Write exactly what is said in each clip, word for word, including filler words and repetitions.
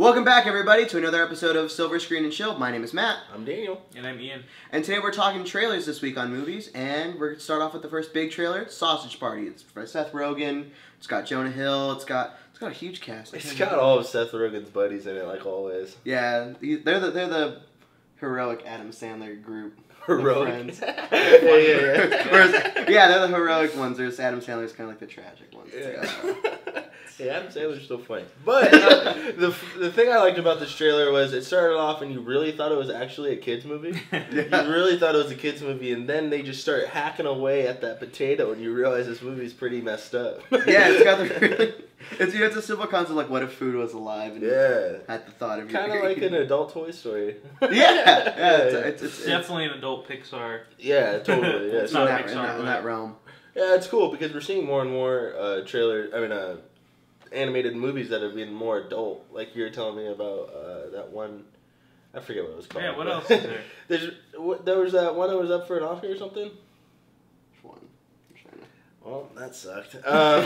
Welcome back, everybody, to another episode of Silver Screen and Chill. My name is Matt. I'm Daniel. And I'm Ian. And today we're talking trailers this week on movies, and we're going to start off with the first big trailer, Sausage Party. It's by Seth Rogen. It's got Jonah Hill. It's got it's got a huge cast. It's got all of Seth Rogen's buddies in it, like always. Yeah, they're the they're the heroic Adam Sandler group. Heroic. yeah, yeah, yeah. Whereas, yeah, they're the heroic ones. There's Adam Sandler's kind of like the tragic ones. Yeah. Yeah, Adam Sandler's still funny. But uh, the the thing I liked about this trailer was it started off and you really thought it was actually a kids movie. Yeah. You really thought it was a kids movie, and then they just start hacking away at that potato, and you realize this movie's pretty messed up. Yeah, it's got the really. It's, you know, it's a simple concept like what if food was alive and yeah. at the thought of you. Kind of like an adult Toy Story. Yeah, yeah, yeah, it's, yeah. It's, it's, it's definitely it's, an adult Pixar. Yeah, totally. Yeah. It's not that, Pixar, in, that, right? in that realm. Yeah, it's cool because we're seeing more and more uh, trailer. I mean, uh, animated movies that have been more adult. Like you were telling me about uh, that one. I forget what it was called. Yeah, what else is there? There's what, there was that one that was up for an Oscar or something. Which one? Well, that sucked. Um,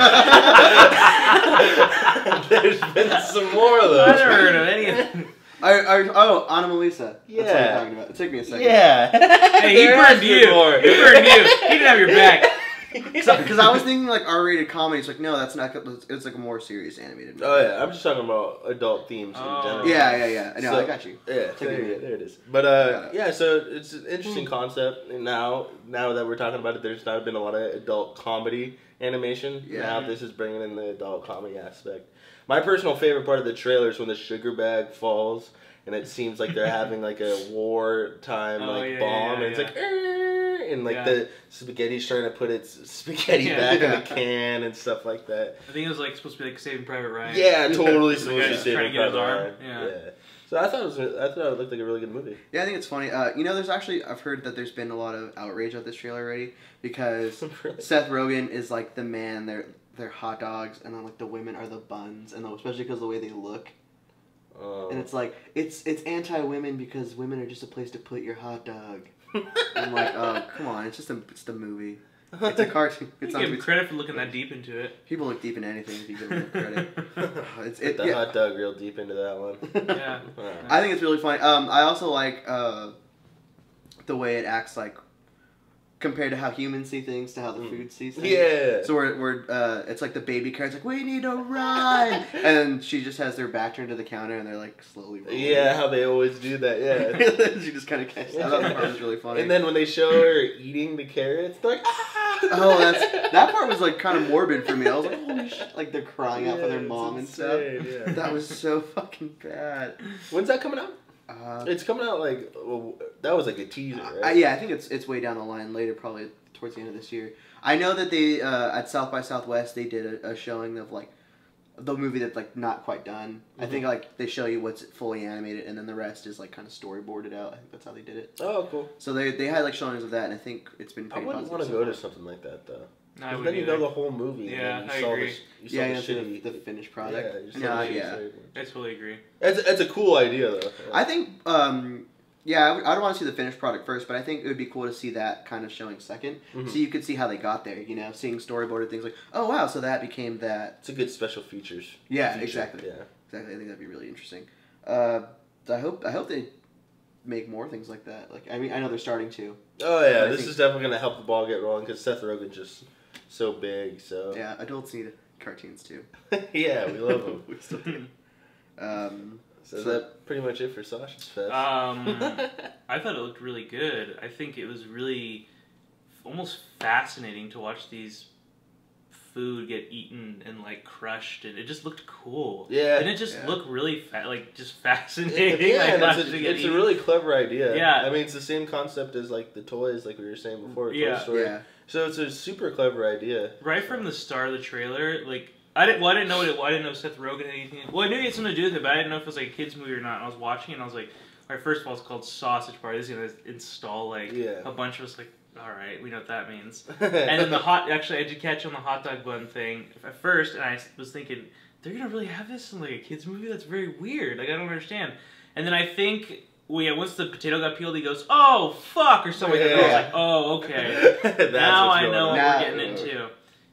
there's been some more of those. I never heard of any of them. I, I, oh, Anna Melissa. Yeah. That's what I'm talking about. It took me a second. Yeah. Hey, he burned you. More. He burned you. He didn't have your back. Because I was thinking like R-rated comedy. It's like, no, that's not good. It's like a more serious animated movie. Oh, yeah. I'm just talking about adult themes oh. in general. Yeah, yeah, yeah. I know. So, I got you. Yeah. There, you, there it is. But, uh, yeah, so it's an interesting mm. concept. And now, now that we're talking about it, there's not been a lot of adult comedy animation. Yeah. Now this is bringing in the adult comedy aspect. My personal favorite part of the trailer is when the sugar bag falls and it seems like they're having like a wartime oh, like yeah, bomb. Yeah, yeah, and it's yeah. like... Arr! And like yeah. the spaghetti's trying to put its spaghetti yeah. back yeah. in the can and stuff like that. I think it was like supposed to be like Saving Private Ryan. Yeah, totally supposed to be Saving Private Ryan. Yeah. yeah. So I thought it was, I thought it looked like a really good movie. Yeah, I think it's funny. Uh, you know, there's actually I've heard that there's been a lot of outrage at this trailer already because really? Seth Rogen is like the man. They're they're hot dogs, and then like the women are the buns, and especially because of the way they look. Um, and it's like it's it's anti-women because women are just a place to put your hot dog. I'm like, oh, come on, it's just a, it's the movie. It's a cartoon. It's you not give him credit for looking that deep into it. People look deep into anything if you give them credit. It's, it, Put the yeah. hot dog real deep into that one. Yeah. Wow. I think it's really funny. Um, I also like uh, the way it acts like, compared to how humans see things to how the food sees things. Yeah. So we're, we're uh, it's like the baby car's like, we need to run! And she just has their back turned to the counter and they're like slowly rolling. Yeah, how they always do that, yeah. She just kind of catches that. I thought that part was really funny. And then when they show her eating the carrots, they're like, ah! Oh, that's, that part was like kind of morbid for me. I was like, holy shit. Like they're crying yeah, out for their mom insane, and stuff. Yeah. That was so fucking bad. When's that coming out? Uh, it's coming out like well, that was like a teaser, right? I, yeah, I think it's it's way down the line later, probably towards the end of this year. I know that they uh, at South by Southwest they did a, a showing of like the movie that's like not quite done. Mm-hmm. I think like they show you what's fully animated and then the rest is like kind of storyboarded out. I think that's how they did it. Oh, cool. So they they had like showings of that, and I think it's been pretty. I wouldn't want to go to something like that though. No, then you know the whole movie. Yeah, and you I saw agree. The, you yeah, saw the, shitty, the, the finished product. Yeah, you nah, the yeah. I totally agree. It's, it's a cool idea, though. I think, um, yeah, I, I don't want to see the finished product first, but I think it would be cool to see that kind of showing second, mm-hmm. so you could see how they got there, you know, seeing storyboarded things like, oh, wow, so that became that. It's a good special features. Yeah, feature. exactly. Yeah. Exactly. I think that'd be really interesting. Uh, I hope I hope they make more things like that. Like, I mean, I know they're starting to. Oh, yeah, this think, is definitely going to help the ball get rolling because Seth Rogen just... so big, so... Yeah, adults need cartoons, too. Yeah, we love them. We still do. Um, so, so that's pretty much it for Sausage Fest. Um, I thought it looked really good. I think it was really almost fascinating to watch these food get eaten and, like, crushed, and it just looked cool. Yeah. And it just yeah. looked really, fa like, just fascinating. Yeah, like, and it's, a, it's a really clever idea. Yeah. I mean, it's the same concept as, like, the toys, like we were saying before, yeah. Toy Story. Yeah. So it's a super clever idea. Right from the start of the trailer, like I didn't, well, I didn't know it. Well, I didn't know Seth Rogen or anything. Well, I knew he had something to do with it, but I didn't know if it was like a kids movie or not. And I was watching it and I was like, all right, first of all, it's called Sausage Party. This is gonna install like yeah. a bunch of us. Like, all right, we know what that means. And then the hot. Actually, I did catch on the hot dog bun thing at first, and I was thinking they're gonna really have this in like a kids movie. That's very weird. Like I don't understand. And then I think. Well, yeah, once the potato got peeled, he goes, oh, fuck, or something like yeah. that. I was like, oh, okay. Now I know what now, we're getting into.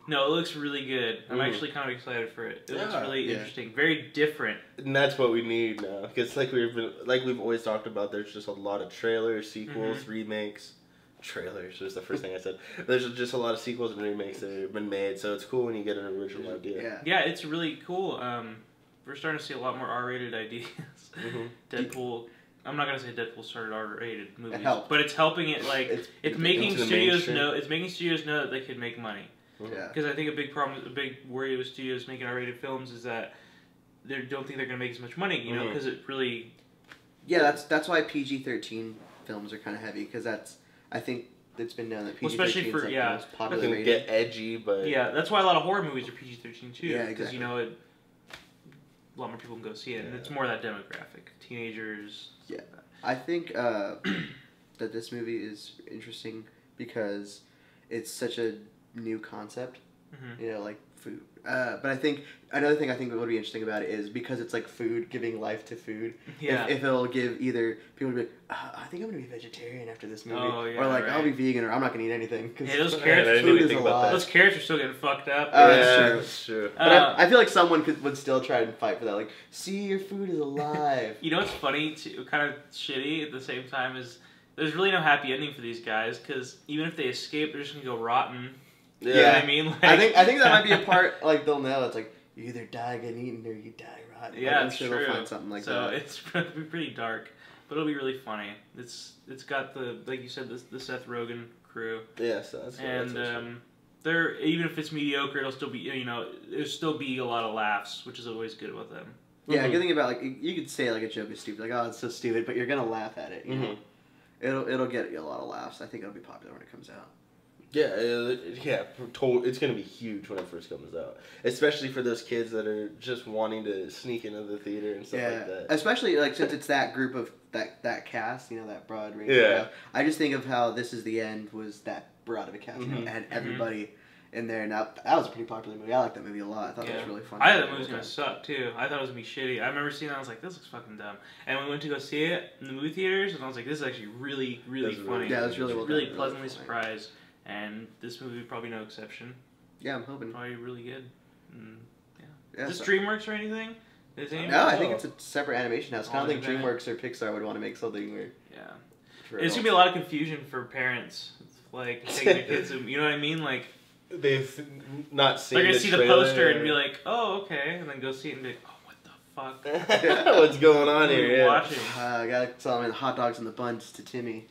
No, it looks really good. I'm mm. actually kind of excited for it. It yeah, looks really yeah. interesting, very different. And that's what we need now, because like we've been, like we've always talked about, there's just a lot of trailers, sequels, mm-hmm. remakes. Trailers was the first thing I said. There's just a lot of sequels and remakes that have been made, so it's cool when you get an original idea. Yeah, yeah, it's really cool. Um, we're starting to see a lot more R-rated ideas. Mm-hmm. Deadpool. I'm not gonna say Deadpool started R-rated movies, it but it's helping it. Like it's, it's making studios know. It's making studios know that they could make money. Yeah. Because I think a big problem, a big worry with studios making R-rated films is that they don't think they're gonna make as much money. You know, because mm-hmm. it really. Yeah, that's that's why P G thirteen films are kind of heavy, because that's I think that's been known that P G thirteen well, especially for like yeah, the most popular rating. Get edgy, but yeah, that's why a lot of horror movies are P G thirteen too. Yeah, exactly. Because you know it. A lot more people can go see it, yeah. and it's more that demographic, teenagers. Yeah, like that. I think uh, that this movie is interesting because it's such a new concept, mm-hmm. you know, like food. Uh, but I think another thing I think that would be interesting about it is because it's like food giving life to food. Yeah. If, if it'll give either people to be like, oh, I think I'm gonna be vegetarian after this movie, oh, yeah, or like right. I'll be vegan, or I'm not gonna eat anything. Cause yeah, those carrots, food is a lot. Those carrots are still getting fucked up. Uh, yeah, that's true. That's true. But uh, I, I feel like someone could would still try and fight for that. Like, see, your food is alive. You know what's funny too, kind of shitty at the same time, is there's really no happy ending for these guys, because even if they escape, they're just gonna go rotten. Yeah, you know what I mean, like, I think I think that might be a part like they'll know it's like you either die getting eaten or you die rotten. Yeah, like, I'm sure true. They'll find something like so that. So it's probably pretty dark, but it'll be really funny. It's it's got the like you said the, the Seth Rogen crew. Yeah, so that's and that's um, they're even if it's mediocre, it'll still be you know it'll still be a lot of laughs, which is always good with them. Yeah, mm-hmm. good thing about like you could say like a joke is stupid, like oh it's so stupid, but you're gonna laugh at it. You mm-hmm. know, it'll it'll get you a lot of laughs. I think it'll be popular when it comes out. Yeah, uh, yeah, total, it's going to be huge when it first comes out. Especially for those kids that are just wanting to sneak into the theater and stuff yeah. like that. Especially, like, since it's that group of, that, that cast, you know, that broad range. Yeah. I just think of how This Is the End was that broad of a cast. Mm-hmm. It had everybody mm-hmm. in there. Now, that was a pretty popular movie. I liked that movie a lot. I thought yeah. it was really fun. I thought that movie was going to suck, too. I thought it was going to be shitty. I remember seeing it, I was like, this looks fucking dumb. And we went to go see it in the movie theaters, and I was like, this is actually really, really funny. Really, yeah, it was really well done. Really pleasantly surprised. And this movie probably no exception. Yeah, I'm hoping. Probably really good. Mm, yeah. yeah. Is this so DreamWorks or anything? Is it no, I think it's a separate animation house. I don't think DreamWorks or Pixar would want to make something weird. Yeah. It's gonna be a lot of confusion for parents, like taking their kids. You know what I mean? Like they've not seen. They're gonna the see trailer. The poster and be like, "Oh, okay," and then go see it and be like, "Oh, what the fuck? yeah. What's going on what here?" Yeah. Watching. Uh, I gotta tell him hot dogs and the buns to Timmy.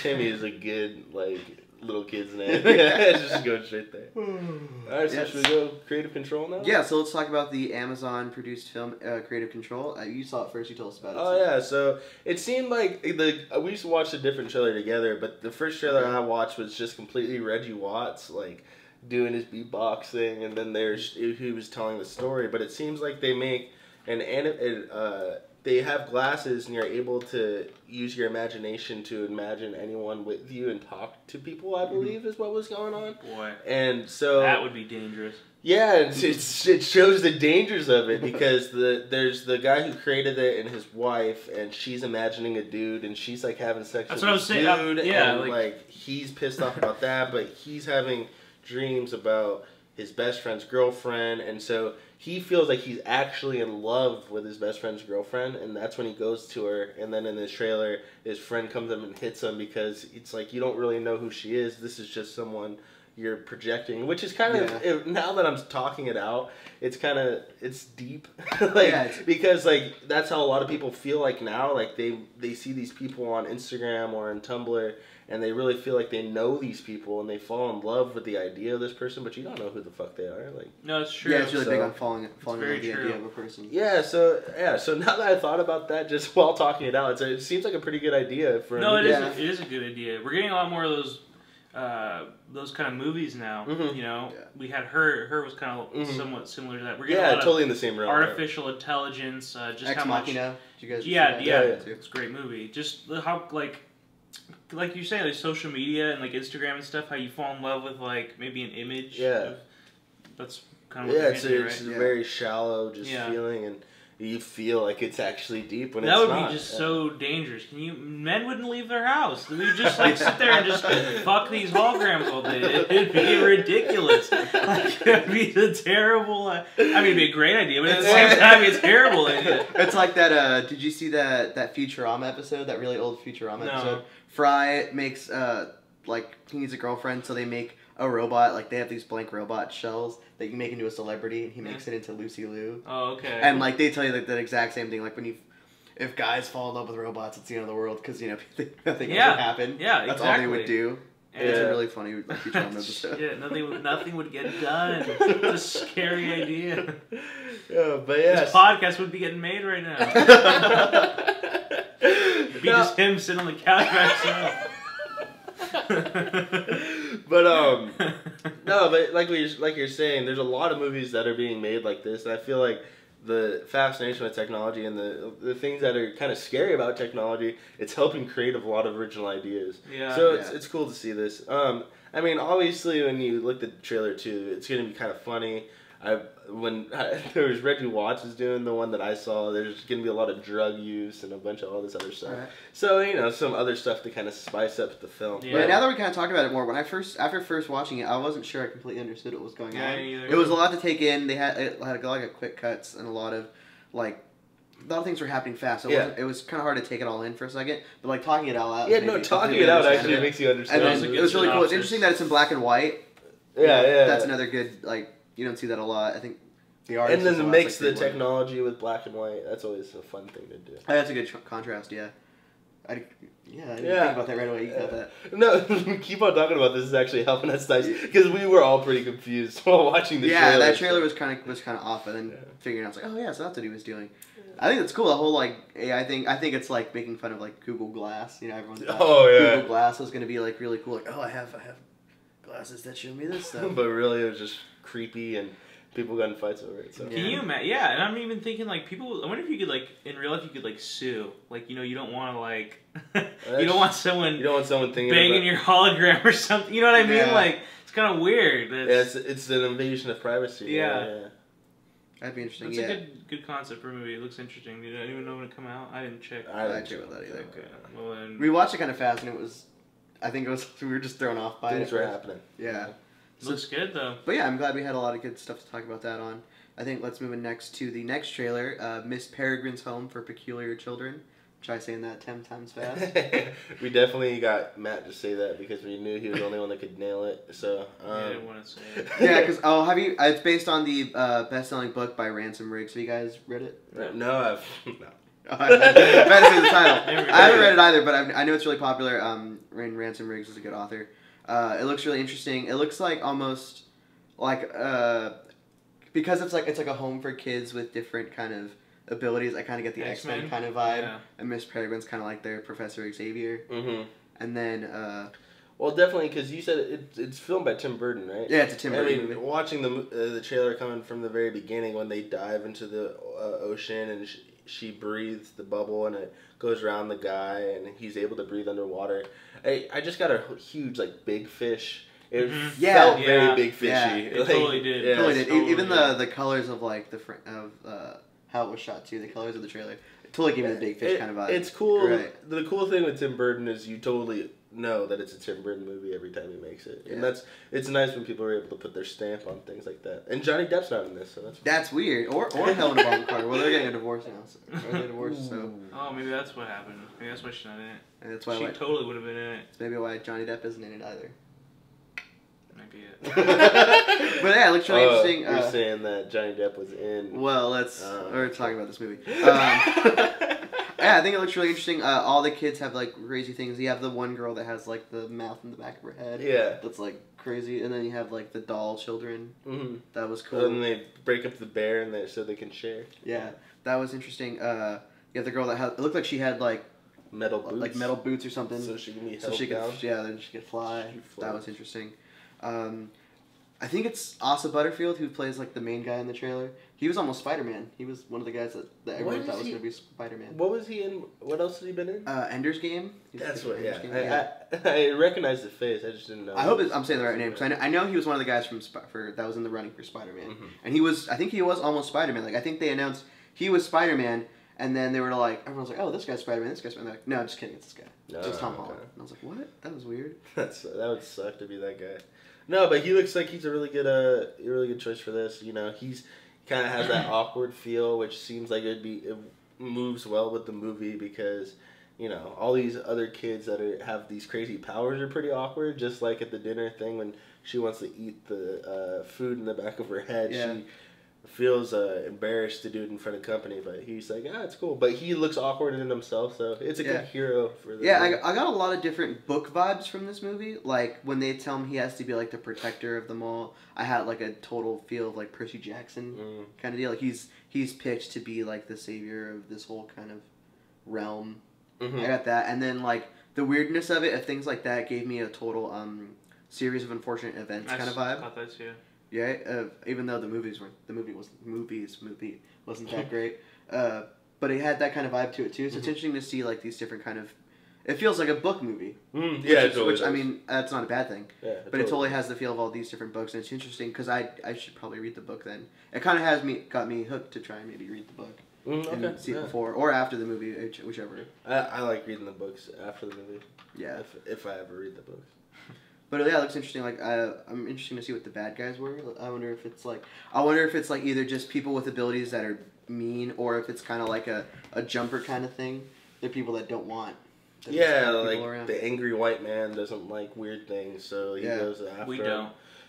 Timmy is a good, like, little kid's name. Just going straight there. Alright, so yes. should we go Creative Control now? Yeah, so let's talk about the Amazon-produced film uh, Creative Control. Uh, you saw it first, you told us about it. Oh, so. yeah, so it seemed like, the we used to watch a different trailer together, but the first trailer mm-hmm. I watched was just completely Reggie Watts, like, doing his beatboxing, and then there's he was telling the story, but it seems like they make an anime... Uh, They have glasses and you're able to use your imagination to imagine anyone with you and talk to people, I believe, is what was going on. Boy. And so... That would be dangerous. Yeah, it's, it's, it shows the dangers of it because the there's the guy who created it and his wife, and she's imagining a dude, and she's, like, having sex That's with a dude, saying, I, yeah, and, like... like, he's pissed off about that, but he's having dreams about his best friend's girlfriend, and so... He feels like he's actually in love with his best friend's girlfriend, and that's when he goes to her, and then in this trailer, his friend comes up and hits him because it's like, you don't really know who she is, this is just someone you're projecting, which is kind of, yeah. it, now that I'm talking it out, it's kind of, it's deep, like, yeah, it's, because, like, that's how a lot of people feel like now, like, they, they see these people on Instagram or on Tumblr, and they really feel like they know these people, and they fall in love with the idea of this person, but you don't know who the fuck they are. Like, no, it's true. Yeah, it's really so, big on falling, falling in love with the idea of a person. Yeah, so yeah, so now that I thought about that, just while talking it out, it's, it seems like a pretty good idea for. No, it yeah. is. It is a good idea. We're getting a lot more of those, uh, those kind of movies now. Mm-hmm. You know, yeah. we had her. Her was kind of mm-hmm. somewhat similar to that. We're getting yeah, a lot totally of in the same realm. Artificial right. intelligence, uh, just Ex how much. Machina. Did you guys yeah, yeah, yeah, yeah, it's a great movie. Just how like. Like you say, like social media and like Instagram and stuff, how you fall in love with like maybe an image. Yeah, of, that's kind of what yeah. It's, a, it's yeah. a very shallow just yeah. feeling, and you feel like it's actually deep when that it's not. That would be just yeah. so dangerous. Can you? Men wouldn't leave their house. They would just like sit there and just fuck these holograms all day. It'd be ridiculous. Like, it'd be the terrible. Uh, I mean, it'd be a great idea, but at the same time, it's terrible idea. It's like that. Uh, did you see that that Futurama episode? That really old Futurama no. episode. Fry makes uh like he needs a girlfriend, so they make a robot. Like they have these blank robot shells that you make into a celebrity, and he makes yeah. it into Lucy Liu. Oh, okay. And like they tell you like, that exact same thing. Like when you, if guys fall in love with robots, it's the end of the world because you know nothing yeah. ever happened. Yeah, that's exactly. all they would do. And it's a really funny like, Futurama episode. Yeah, nothing would nothing would get done. It's a scary idea. Yeah, but yeah, this podcast would be getting made right now. It'd be no. just him sitting on the couch by himself. But um no, but like we like you're saying, there's a lot of movies that are being made like this, and I feel like the fascination with technology and the the things that are kind of scary about technology, it's helping create a lot of original ideas. Yeah. So yeah. it's it's cool to see this. Um, I mean, obviously when you look at the trailer too, it's gonna be kind of funny. I when I, there was Reggie Watts is doing the one that I saw. There's gonna be a lot of drug use and a bunch of all this other stuff. Right. So you know some other stuff to kind of spice up the film. Yeah. But now that we're kind of talking about it more, when I first after first watching it, I wasn't sure I completely understood what was going yeah, on. Either. It was a lot to take in. They had it had a lot of quick cuts and a lot of like a lot of things were happening fast. So yeah. it, it was kind of hard to take it all in for a second. But like talking it out loud. Yeah, no, talking it out actually it. makes you understand. And then, it was really cool. It's interesting that it's in black and white. Yeah, yeah. yeah. That's another good like. You don't see that a lot. I think the artist and then it makes the technology with black and white. That's always a fun thing to do. Oh, that's a good tr contrast. Yeah, I yeah, I didn't yeah. think about that right away. You got that. No, keep on talking about this. Is actually helping us nice because we were all pretty confused while watching the yeah, trailer. Yeah, that trailer was kind of was kind of off, and then yeah. figuring out I was like, oh yeah, so that's what he was doing. I think that's cool. The whole like A I thing. I think it's like making fun of like Google Glass. You know, everyone's like, oh yeah, Google Glass was gonna be like really cool. Like oh, I have I have glasses that show me this stuff. But really, it was just creepy and people got in fights over it. So. Can you imagine? Yeah, and I'm even thinking like people. I wonder if you could like in real life you could like sue. Like you know you don't want to like you don't want someone you don't want someone thinking banging about... your hologram or something. You know what I mean? Yeah. Like it's kind of weird. It's... Yeah, it's it's an invasion of privacy. Yeah, yeah. That'd be interesting. It's yeah. a good good concept for a movie. It looks interesting. Did anyone know when it come out? I didn't check. I didn't, I didn't check about that either. Okay. Well, then... We watched it kind of fast and it was. I think it was we were just thrown off by Things it. Things were happening. Yeah. So, looks good though. But yeah, I'm glad we had a lot of good stuff to talk about that on. I think let's move in next to the next trailer, uh, Miss Peregrine's Home for Peculiar Children. Try saying that ten times fast. We definitely got Matt to say that because we knew he was the only one that could nail it. So um. yeah, I didn't want to say it. Yeah, because oh, have you? It's based on the uh, best-selling book by Ransom Riggs. Have you guys read it? Right. No, I've no. Oh, I, I, I, the title. I haven't read it either, but I've, I know it's really popular. Um, Ransom Riggs is a good author. Uh, it looks really interesting. It looks like almost like uh, because it's like it's like a home for kids with different kind of abilities. I kind of get the X-Men kind of vibe, yeah. and Miss Peregrine's kind of like their Professor Xavier. Mm-hmm. And then, uh, well, definitely because you said it, it's filmed by Tim Burton, right? Yeah, it's a Tim Burton. I mean, movie. Watching the uh, the trailer coming from the very beginning when they dive into the uh, ocean and. Sh She breathes the bubble and it goes around the guy and he's able to breathe underwater. I I just got a huge like big fish. It mm-hmm. yeah, felt yeah. very big fishy. Yeah. It like, totally did. Yeah, totally did. Totally Even did. the the colors of like the fr of uh, how it was shot too. The colors of the trailer. It totally gave me the big fish it, kind of vibe. It's cool. Right. The cool thing with Tim Burton is you totally know that it's a Tim Burton movie every time he makes it, yeah. and that's it's nice when people are able to put their stamp on things like that. And Johnny Depp's not in this, so that's that's funny. Weird. Or or Helen Bonham Carter. Well, they're getting a divorce now. So, or they divorced, so oh, maybe that's what happened. Maybe that's why she's not in it. And that's why she like, totally would have been in it. Maybe why Johnny Depp isn't in it either. Maybe it. But yeah, it looks really uh, interesting. You're uh, saying that Johnny Depp was in. Well, let's um, we're talking about this movie. Um, Yeah, I think it looks really interesting. Uh, all the kids have, like, crazy things. You have the one girl that has, like, the mouth in the back of her head. Yeah. That's, like, crazy. And then you have, like, the doll children. Mm-hmm. That was cool. And then they break up the bear in there so they can share. Yeah. That was interesting. Uh, you have the girl that had... It looked like she had, like... Metal boots. Like, metal boots or something. So she can be held so she down. Could, yeah, then she could fly. She fly. That was interesting. Um... I think it's Asa Butterfield who plays like the main guy in the trailer. He was almost Spider Man. He was one of the guys that, that everyone thought he, was going to be Spider Man. What was he in? What else has he been in? Uh, Ender's Game. He's That's what. Ender's yeah. I, I, I recognize the face. I just didn't know. I hope it's, I'm saying the right name because I know, I know he was one of the guys from for that was in the running for Spider Man, mm-hmm. and he was. I think he was almost Spider Man. Like I think they announced he was Spider Man, and then they were like, everyone's like, oh, this guy's Spider Man, this guy's Spider Man. Like, no, I'm just kidding, it's this guy. No, it's Tom Holland. Okay. And I was like, what? That was weird. That's that would suck to be that guy. No, but he looks like he's a really good, uh, a really good choice for this. You know, he's kind of has that awkward feel, which seems like it'd be it moves well with the movie because. You know, all these other kids that are, have these crazy powers are pretty awkward. Just like at the dinner thing when she wants to eat the uh, food in the back of her head, yeah. She feels uh, embarrassed to do it in front of company. But he's like, ah, it's cool. But he looks awkward in himself, so it's a yeah. good hero for the. Yeah, I, I got a lot of different book vibes from this movie. Like when they tell him he has to be like the protector of them all, I had like a total feel of like Percy Jackson mm. kind of deal. Like he's he's pitched to be like the savior of this whole kind of realm. Mm-hmm. I got that, and then like the weirdness of it, of things like that, gave me a total um, series of unfortunate events I kind of vibe. Got those, yeah. Yeah, uh, even though the movies were the movie was movies movie wasn't that great, uh, but it had that kind of vibe to it too. So mm-hmm. it's interesting to see like these different kind of. It feels like a book movie. Mm, which, yeah, it totally which does. I mean that's not a bad thing. Yeah, it but totally it totally does. Has the feel of all these different books, and it's interesting because I I should probably read the book then. It kind of has me got me hooked to try and maybe read the book. Mm, okay. And see it yeah. before or after the movie, whichever. I, I like reading the books after the movie. Yeah, if, if I ever read the books. But yeah, it looks interesting. Like I, I'm interested to see what the bad guys were. I wonder if it's like, I wonder if it's like either just people with abilities that are mean, or if it's kind of like a a jumper kind of thing. They're people that don't want. Yeah, like around. The angry white man doesn't like weird things, so he yeah. goes after. We don't.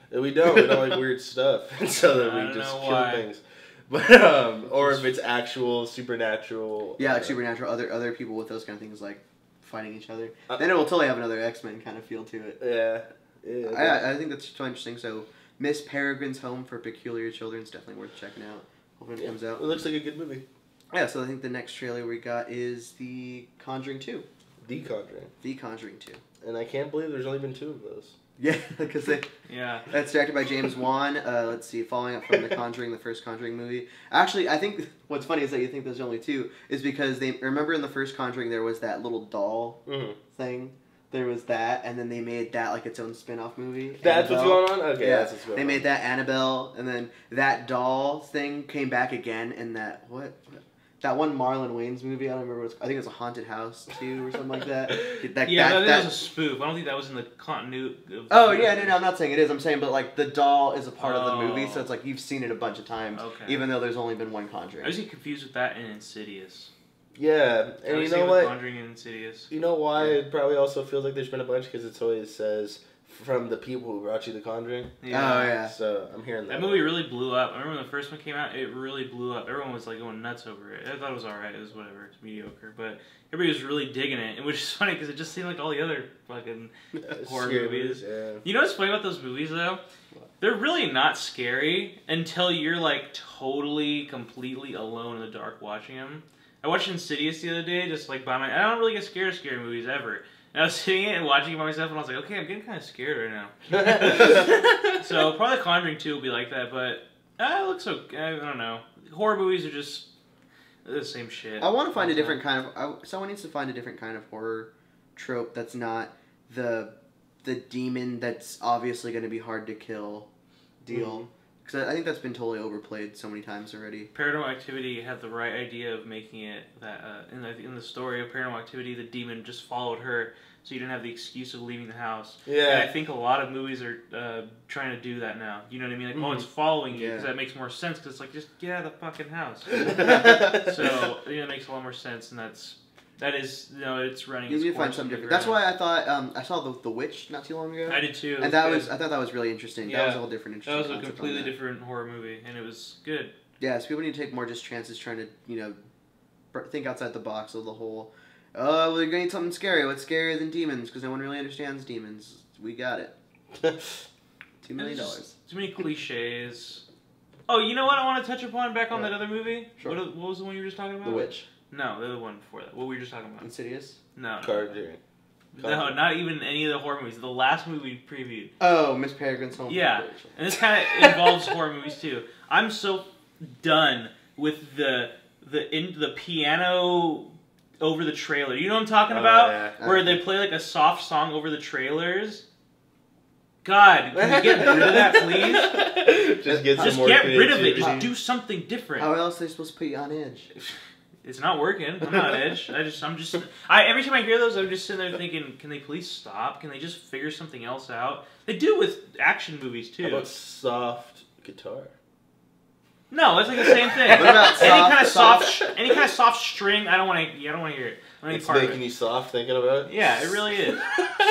Him. We don't. We don't like weird stuff, so that we just kill why. Things. But um, or if it's actual supernatural. Yeah, like uh, supernatural. Other other people with those kind of things, like fighting each other. Uh, then it will totally have another X-Men kind of feel to it. Yeah, yeah. I I think that's totally interesting. So, Miss Peregrine's Home for Peculiar Children is definitely worth checking out. Hopefully it yeah. comes out. It looks like a good movie. Yeah. So I think the next trailer we got is The Conjuring two. The Conjuring. The Conjuring two. And I can't believe there's only been two of those. Yeah, because they. Yeah. That's directed by James Wan. Uh, let's see, following up from The Conjuring, the first Conjuring movie. Actually, I think what's funny is that you think there's only two is because they remember in the first Conjuring there was that little doll mm-hmm. thing. There was that, and then they made that like its own spin-off movie. That's Annabelle. What's going on. Okay, yeah. That's what's going on. They made that Annabelle, and then that doll thing came back again in that what. That one Marlon Wayans movie, I don't remember what it was. I think it was A Haunted House two or something like that. that yeah, that, I think that was a spoof. I don't think that was in the continuity of the Oh, movie. Yeah, no, no, I'm not saying it is. I'm saying, but, like, the doll is a part oh. of the movie, so it's like you've seen it a bunch of times, okay. even though there's only been one Conjuring. I was getting confused with that and Insidious. Yeah, and you know what? Conjuring and Insidious. You know why yeah. it probably also feels like there's been a bunch? Because it always says... From the people who brought you The Conjuring. Yeah. Oh, yeah. So, I'm hearing that. That movie really blew up. I remember when the first one came out, it really blew up. Everyone was, like, going nuts over it. I thought it was alright. It was whatever. It's mediocre. But everybody was really digging it, which is funny because it just seemed like all the other fucking horror scary, movies. Yeah. You know what's funny about those movies, though? What? They're really not scary until you're, like, totally, completely alone in the dark watching them. I watched Insidious the other day, just, like, by my... I don't really get scared of scary movies, ever. I was sitting it and watching it by myself, and I was like, okay, I'm getting kind of scared right now. So probably Conjuring two will be like that, but uh, it looks okay. I don't know. Horror movies are just the same shit. I want to find a different kind of... I, someone needs to find a different kind of horror trope that's not the the demon that's obviously going to be hard to kill deal. Because mm-hmm. I, I think that's been totally overplayed so many times already. Paranormal Activity had the right idea of making it that... Uh, in, the, in the story of Paranormal Activity, the demon just followed her... So you didn't have the excuse of leaving the house. Yeah. And I think a lot of movies are uh, trying to do that now. You know what I mean? Like, mm-hmm. oh, it's following you because yeah. that makes more sense because it's like, just get out of the fucking house. So, you know, it makes a lot more sense and that's, that is, you know, it's running. You need to find something different. That's why I thought, um, I saw the, the Witch not too long ago. I did too. And that good. was, I thought that was really interesting. Yeah. That was a whole different interesting That was a completely different horror movie and it was good. Yeah, so people need to take more just chances trying to, you know, think outside the box of the whole... Oh, we're gonna need something scary. What's scarier than demons? Because no one really understands demons. We got it. Two million dollars. Too many cliches. Oh, you know what? I want to touch upon back on yeah. that other movie. Sure. What, what was the one you were just talking about? The Witch. No, the other one before that. What were you just talking about? Insidious. No. Conjuring. No, no, not even any of the horror movies. The last movie we previewed. Oh, Miss Peregrine's Home. Yeah, and this kind of involves horror movies too. I'm so done with the the in the piano. Over the trailer. You know what I'm talking about? Oh, yeah. Where they play like a soft song over the trailers. God, can we get rid of that, please? Just get, some just more get rid of it. Just do something different. How else are they supposed to put you on edge? It's not working. I'm not on edge. I just, I'm just. I every time I hear those, I'm just sitting there thinking, can they please stop? Can they just figure something else out? They do with action movies too. How about soft guitar? No, that's like the same thing. What about soft, any kind of soft, soft any kind of soft string? I don't want to. I don't want to hear it. It's making it. You soft thinking about it. Yeah, it really is.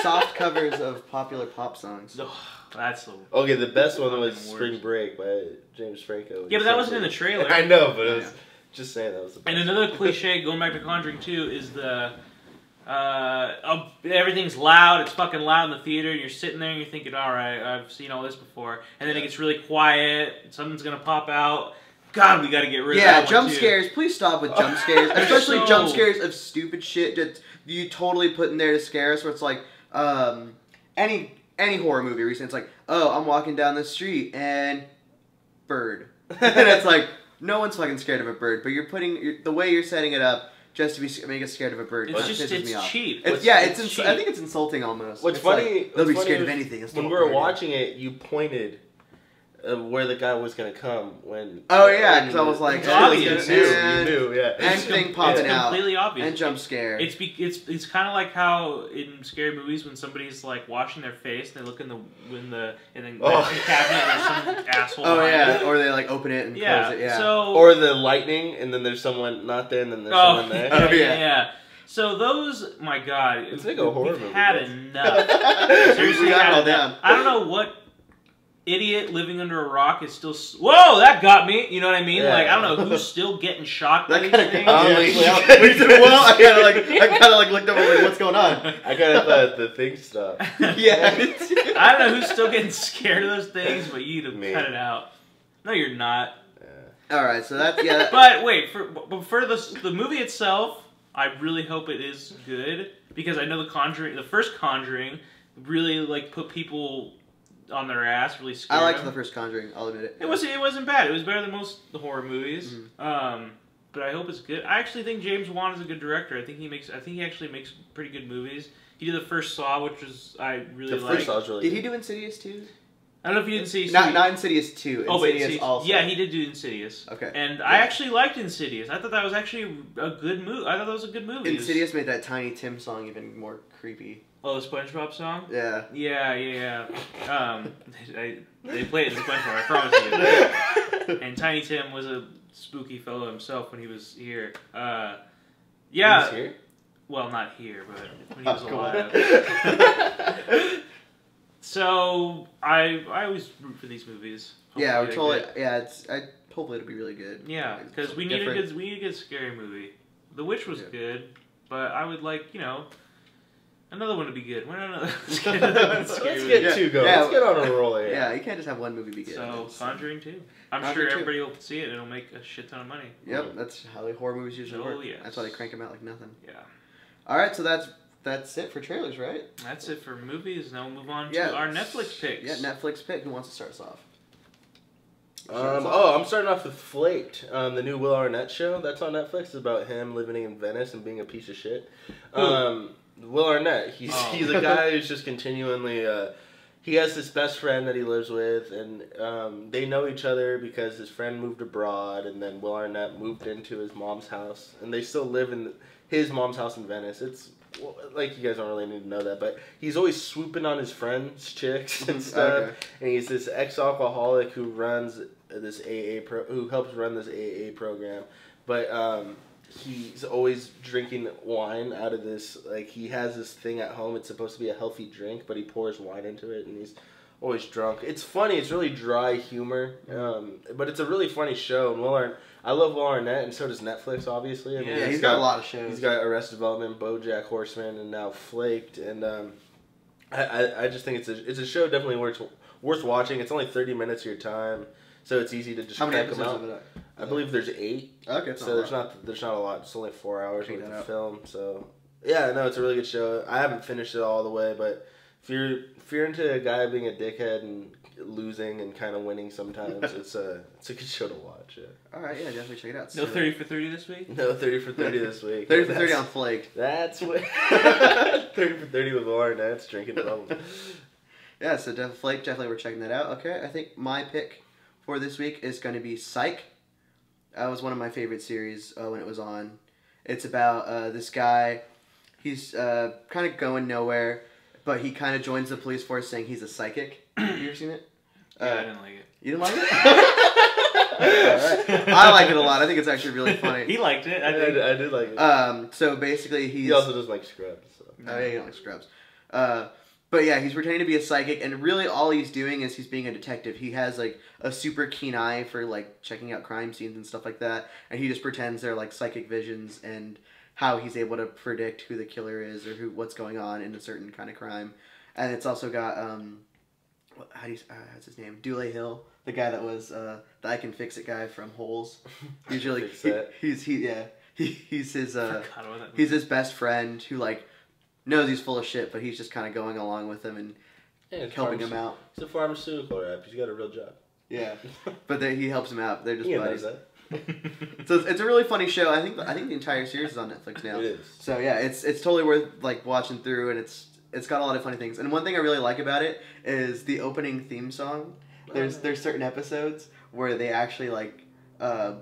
Soft covers of popular pop songs. Oh, that's the okay. The best one was Spring Break by James Franco. Yeah, but that wasn't in the trailer. I know, but it was. Just saying that was the best. And another cliche going back to Conjuring two is the uh, oh, everything's loud. It's fucking loud in the theater, and you're sitting there and you're thinking, all right, I've seen all this before. And then yeah. it gets really quiet. Something's gonna pop out. God, we gotta get rid yeah, of that. Yeah, jump one too. scares. Please stop with jump scares, especially so... jump scares of stupid shit that you totally put in there to scare us. Where it's like um, any any horror movie recently, it's like, oh, I'm walking down the street and bird, and it's like. No one's fucking scared of a bird, but you're putting you're, the way you're setting it up just to be make us scared of a bird. It's just it's me off. cheap. It's, it's, yeah, it's. it's cheap. I think it's insulting almost. What's it's funny? Like, they'll what's be scared of anything. It's when we were watching it, you pointed uh, where the guy was gonna come when. Oh yeah, because I was like, it's obvious. You knew, yeah. Anything popping out. It's completely obvious. And jump scare. It's be, it's it's kind of like how in scary movies when somebody's like washing their face and they look in the in the and then oh. the cabinet and there's some asshole. Oh yeah, it. Or they like open it and yeah. close it. Yeah. So or the lightning and then there's someone not there and then there's oh, someone there. Yeah, oh yeah. yeah. So those, my God, it's like a horror we've movie. Had though. Enough. Seriously, we got had all enough. Down. I don't know what. Idiot living under a rock is still. S Whoa, that got me. You know what I mean? Yeah. Like I don't know who's still getting shocked by these things. Well, I kind of like I kind of like looked over like what's going on. I kind of thought the thing stopped. Yeah, I don't know who's still getting scared of those things, but you need to cut it out. No, you're not. Yeah. All right, so that's yeah. That... But wait, for but for the the movie itself, I really hope it is good because I know the Conjuring, the first Conjuring, really like put people. On their ass, really scared. I liked them. The first Conjuring. I'll admit it. It wasn't. It wasn't bad. It was better than most of the horror movies. Mm-hmm. Um, but I hope it's good. I actually think James Wan is a good director. I think he makes. I think he actually makes pretty good movies. He did the first Saw, which was I really liked. The first Saw was really good. Did he do Insidious too? I don't know if you didn't see Insidious. Not, not Insidious two. Oh, Insidious, Insidious also. Yeah, he did do Insidious. Okay. And yeah. I actually liked Insidious. I thought that was actually a good movie. I thought that was a good movie. Insidious made that Tiny Tim song even more creepy. Oh, the SpongeBob song? Yeah. Yeah, yeah, yeah. Um, they, they play it in SpongeBob, I promise you. And Tiny Tim was a spooky fellow himself when he was here. Uh, yeah. He was here? Well, not here, but when he was oh, alive. So I I always root for these movies. Hopefully yeah, we're totally. Yeah, it's. I hopefully it'll be really good. Yeah, because we need different. a good we need a good scary movie. The Witch was yeah. good, but I would like you know another one to be good. Why not? Let's get, let's get two going. Yeah, let's get on a roll here. Yeah, you can't just have one movie be good. So Conjuring two. I'm Conjuring sure everybody two. will see it. and it'll make a shit ton of money. Yep, mm. that's how the horror movies usually oh, work. Yes. That's why they crank them out like nothing. Yeah. All right, so that's. That's it for trailers, right? That's it for movies. Now we'll move on to yeah, our Netflix picks. Yeah, Netflix pick. Who wants to start us off? Um, oh, I'm starting off with Flaked, um, the new Will Arnett show that's on Netflix. It's about him living in Venice and being a piece of shit. Um, Will Arnett, he's, oh. he's a guy who's just continually... Uh, he has this best friend that he lives with, and um, they know each other because his friend moved abroad, and then Will Arnett moved into his mom's house, and they still live in his mom's house in Venice. It's... Well, like, you guys don't really need to know that, but he's always swooping on his friends' chicks and stuff. Okay. And he's this ex-alcoholic who runs this A A pro who helps run this A A program. But um, he's always drinking wine out of this. Like, he has this thing at home. It's supposed to be a healthy drink, but he pours wine into it, and he's always drunk. It's funny. It's really dry humor, um, but it's a really funny show. And Will Arnett, I love Will Arnett, and so does Netflix, obviously. I mean, yeah, he's, he's got, got a lot of shows. He's got Arrested Development, BoJack Horseman, and now Flaked. And um, I, I, I just think it's a, it's a show definitely worth worth watching. It's only thirty minutes of your time, so it's easy to just crank them out. How many episodes of it? I believe there's eight. Okay, so there's not there's not a lot. It's only four hours worth of film. So yeah, no, it's a really good show. I haven't finished it all the way, but. If you're, if you're into a guy being a dickhead and losing and kind of winning sometimes, it's a it's a good show to watch. Yeah. All right, yeah, definitely check it out. No so, thirty for thirty this week? No thirty for thirty this week. thirty for thirty on Flaked. That's what... thirty for thirty with Lauren. That's drinking bubble. Yeah, so Flaked, definitely we're checking that out. Okay, I think my pick for this week is going to be Psych. Uh, it was one of my favorite series uh, when it was on. It's about uh, this guy. He's uh, kind of going nowhere, but he kind of joins the police force saying he's a psychic. You ever seen it? Yeah, uh, I didn't like it. You didn't like it? Right. I like it a lot. I think it's actually really funny. He liked it. I did. I did like it. Um, so basically, he's he also doesn't like Scrubs. So. Oh yeah, he doesn't like Scrubs. Uh, but yeah, he's pretending to be a psychic, and really all he's doing is he's being a detective. He has like a super keen eye for like checking out crime scenes and stuff like that, and he just pretends they're like psychic visions and how he's able to predict who the killer is or who what's going on in a certain kind of crime. And it's also got um, what, how do you uh, how's his name? Dooley Hill. The guy that was uh, the I Can Fix It guy from Holes. He's really he, he's he yeah he, he's his uh, he's his best friend who like knows he's full of shit, but he's just kind of going along with him and yeah, helping him out. He's a pharmaceutical rep. He's got a real job. Yeah, but they, he helps him out. They're just he buddies. Knows that. So it's a really funny show. I think I think the entire series is on Netflix now. It is. So yeah, it's it's totally worth like watching through, and it's it's got a lot of funny things. And one thing I really like about it is the opening theme song. There's there's certain episodes where they actually like uh,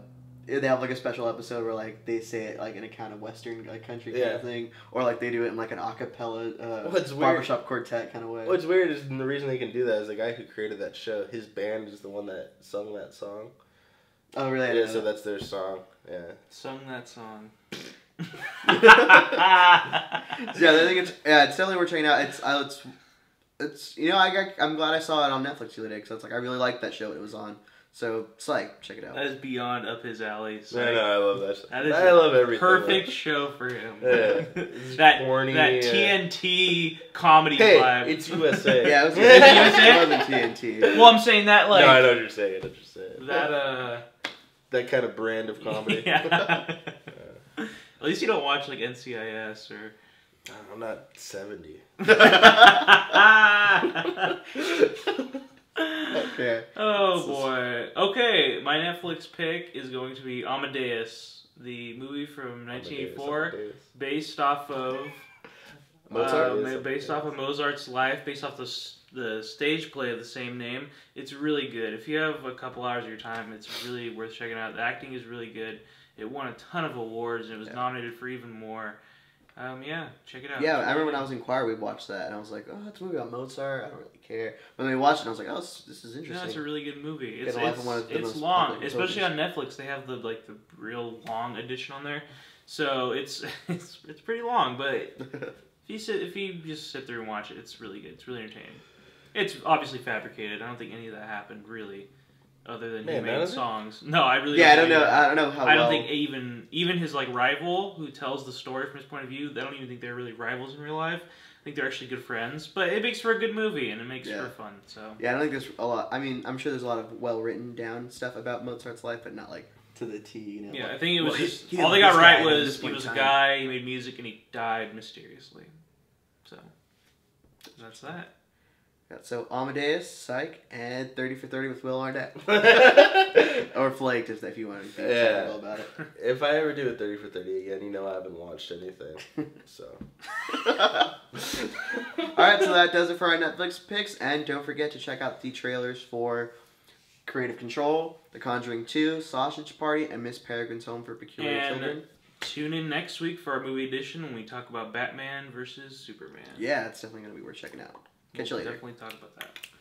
they have like a special episode where like they say it like in a kind of Western like country kind yeah. of thing, or like they do it in like an acapella uh, well, barbershop weird. quartet kind of way. What's weird is, and the reason they can do that is the guy who created that show, his band is the one that sung that song. Oh really? I yeah, so that. that's their song. Yeah. Sung that song. yeah, I think it's yeah, it's definitely worth checking out. It's I it's. It's, you know, I got, I'm glad I saw it on Netflix the other day, because I was like, I really liked that show when it was on. So, Psych, check it out. That is beyond up his alley. Psych. No, no, I love that show. That is I love everything. Perfect though. show for him. Yeah. that corny, that T N T comedy hey, vibe. It's U S A. Yeah, it was U S A. Well, I'm saying that like. No, I know what you're saying. I know what you're saying. That uh. That kind of brand of comedy. Yeah. At least you don't watch like N C I S or. I'm not seventy. Okay. Oh boy. Okay, my Netflix pick is going to be Amadeus, the movie from nineteen eighty-four, Amadeus. based off of Mozart, uh, based Amadeus. off of Mozart's life, based off the the stage play of the same name. It's really good. If you have a couple hours of your time, it's really worth checking out. The acting is really good. It won a ton of awards, and it was yeah. nominated for even more. Um, yeah, check it out. Yeah, I remember when I was in choir, we watched that, and I was like, oh, that's a movie about Mozart, I don't really care. But then we watched it, and I was like, oh, this is interesting. No, it's a really good movie. It's, it's, one of the it's long, especially on Netflix. They have the like the real long edition on there, so it's it's it's pretty long, but if you, sit, if you just sit through and watch it, it's really good. It's really entertaining. It's obviously fabricated. I don't think any of that happened, really. Other than Man, he made songs, it? no, I really yeah, don't I don't know, that. I don't know how. I don't well. think even even his like rival who tells the story from his point of view, I don't even think they're really rivals in real life. I think they're actually good friends, but it makes for a good movie and it makes yeah. for fun. So yeah, I don't think there's a lot. I mean, I'm sure there's a lot of well written down stuff about Mozart's life, but not like to the T. You know, yeah, like, I think it was well, just he, all they got right was he was time. a guy, he made music, and he died mysteriously. So that's that. So Amadeus, Psych, and thirty for thirty with Will Arnett. Or Flaked, if you want to be yeah. so about it. If I ever do a thirty for thirty again, you know I haven't watched anything. So. Alright, so that does it for our Netflix picks. And don't forget to check out the trailers for Creative Control, The Conjuring two, Sausage Party, and Miss Peregrine's Home for Peculiar and Children. Tune in next week for our movie edition when we talk about Batman versus Superman. Yeah, it's definitely going to be worth checking out. Catch you later. Definitely talk about that.